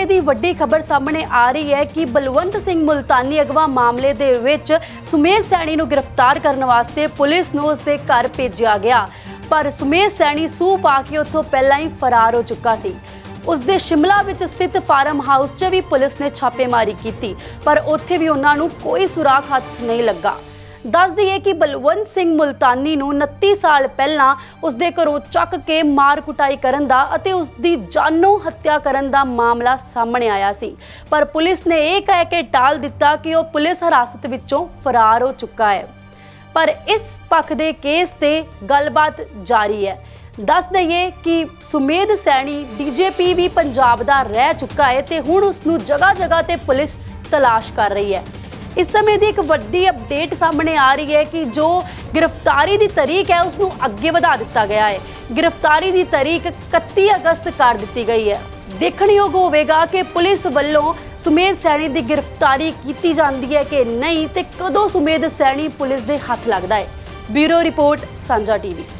ਰੁਪਏ ਦੀ ਵੱਡੀ ਖਬਰ ਸਾਹਮਣੇ ਆ ਰਹੀ ਹੈ ਕਿ ਬਲਵੰਤ ਸਿੰਘ ਮੁਲਤਾਨੀ ਅਗਵਾ ਮਾਮਲੇ ਦੇ ਵਿੱਚ ਸੁਮੇਧ ਸੈਣੀ ਨੂੰ ਗ੍ਰਿਫਤਾਰ ਕਰਨ ਵਾਸਤੇ ਪੁਲਿਸ ਨੂੰ ਉਸ ਦੇ ਘਰ ਭੇਜਿਆ ਗਿਆ, पर सुमेध सैनी सूह पा के उतो पहला ही फरार हो चुका सी। उसके शिमला विच स्थित फार्म हाउस च भी पुलिस ने छापेमारी की, पर उत्थे भी उन्होंने कोई सुराख हाथ नहीं लगा। दस दिए कि बलवंत सिंह मुल्तानी 29 साल पहला उसके घरों चक के मार कुटाई करन दा अते उसकी जानो हत्या करन दा मामला सामने आया सी, पर पुलिस ने यह कह के टाल दिता कि वह पुलिस हिरासत विचों फरार हो चुका है। पर इस पक्ष के केस ते गलबात जारी है। दस दईए कि सुमेध सैनी DGP भी पंजाब दा रह चुका है ते हुण उसनूं जगह जगह ते पुलिस तलाश कर रही है। इस समय की एक वड्डी अपडेट सामने आ रही है कि जो गिरफ्तारी की तरीक है उसनूं अगे वधा दिता गया है। गिरफ्तारी की तरीक 31 अगस्त कर दी गई है। देखणयोग होवेगा कि पुलिस वालों सुमेध सैनी की गिरफ्तारी की जाती है कि नहीं, तो कदों सुमेध सैनी पुलिस के हाथ लगता है। Bureau report Sanjha TV।